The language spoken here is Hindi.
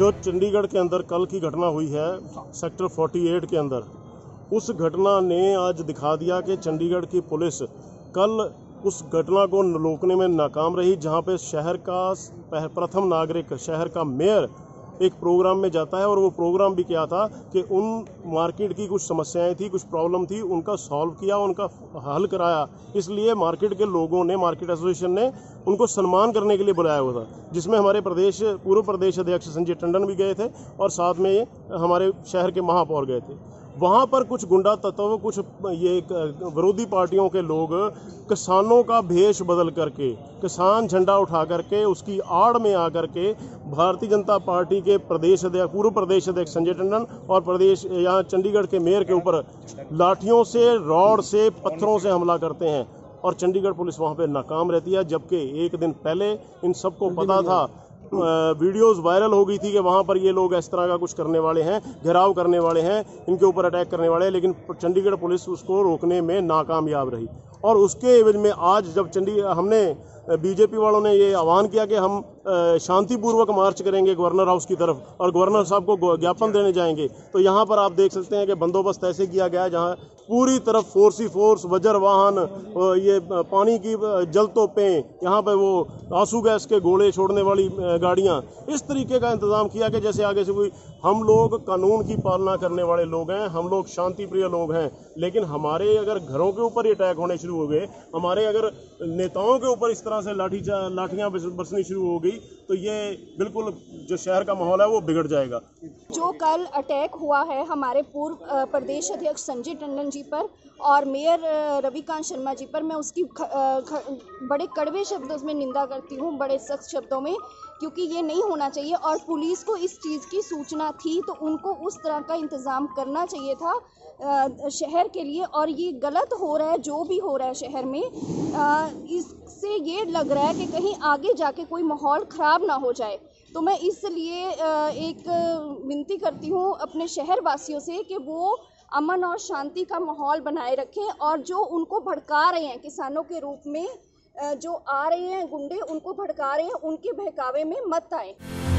जो चंडीगढ़ के अंदर कल की घटना हुई है सेक्टर 48 के अंदर, उस घटना ने आज दिखा दिया कि चंडीगढ़ की पुलिस कल उस घटना को रोकने में नाकाम रही, जहां पे शहर का प्रथम नागरिक, शहर का मेयर एक प्रोग्राम में जाता है और वो प्रोग्राम भी क्या था कि उन मार्केट की कुछ समस्याएं थी, कुछ प्रॉब्लम थी, उनका सॉल्व किया, उनका हल कराया। इसलिए मार्केट के लोगों ने, मार्केट एसोसिएशन ने उनको सम्मान करने के लिए बुलाया हुआ था, जिसमें हमारे प्रदेश पूर्व प्रदेश अध्यक्ष संजय टंडन भी गए थे और साथ में हमारे शहर के महापौर गए थे। वहाँ पर कुछ गुंडा तत्व, कुछ ये विरोधी पार्टियों के लोग किसानों का भेष बदल करके, किसान झंडा उठा करके, उसकी आड़ में आकर के भारतीय जनता पार्टी के प्रदेश अध्यक्ष, पूर्व प्रदेश अध्यक्ष संजय टंडन और प्रदेश यहाँ चंडीगढ़ के मेयर के ऊपर लाठियों से, रॉड से, पत्थरों से हमला करते हैं और चंडीगढ़ पुलिस वहाँ पे नाकाम रहती है। जबकि एक दिन पहले इन सबको पता था, वीडियोस वायरल हो गई थी कि वहाँ पर ये लोग इस तरह का कुछ करने वाले हैं, घेराव करने वाले हैं, इनके ऊपर अटैक करने वाले हैं, लेकिन चंडीगढ़ पुलिस उसको रोकने में नाकामयाब रही। और उसके एवज में आज जब हमने बीजेपी वालों ने ये आह्वान किया कि हम शांतिपूर्वक मार्च करेंगे गवर्नर हाउस की तरफ और गवर्नर साहब को ज्ञापन देने जाएंगे, तो यहाँ पर आप देख सकते हैं कि बंदोबस्त ऐसे किया गया है जहाँ पूरी तरफ फोर्स ही फोर्स, वज्र वाहन, ये पानी की जल तोपें, यहाँ पर वो आंसू गैस के गोले छोड़ने वाली गाड़ियाँ, इस तरीके का इंतज़ाम किया कि जैसे आगे से कोई, हम लोग कानून की पालना करने वाले लोग हैं, हम लोग शांति प्रिय लोग हैं, लेकिन हमारे अगर घरों के ऊपर अटैक होने शुरू हो गए, हमारे अगर नेताओं के ऊपर इस तरह से लाठियाँ बरसनी शुरू हो गई, तो ये बिल्कुल जो शहर का माहौल है वो बिगड़ जाएगा। जो कल अटैक हुआ है हमारे पूर्व प्रदेश अध्यक्ष संजय टंडन जी पर और मेयर रविकांत शर्मा जी पर, मैं उसकी बड़े कड़वे शब्दों में निंदा करती हूँ, बड़े सख्त शब्दों में, क्योंकि ये नहीं होना चाहिए। और पुलिस को इस चीज़ की सूचना थी तो उनको उस तरह का इंतज़ाम करना चाहिए था शहर के लिए, और ये गलत हो रहा है जो भी हो रहा है शहर में। इससे ये लग रहा है कि कहीं आगे जाके कोई माहौल ख़राब ना हो जाए, तो मैं इसलिए एक विनती करती हूँ अपने शहर वासियों से कि वो अमन और शांति का माहौल बनाए रखें, और जो उनको भड़का रहे हैं किसानों के रूप में जो आ रहे हैं गुंडे, उनको भड़का रहे हैं, उनके बहकावे में मत आए।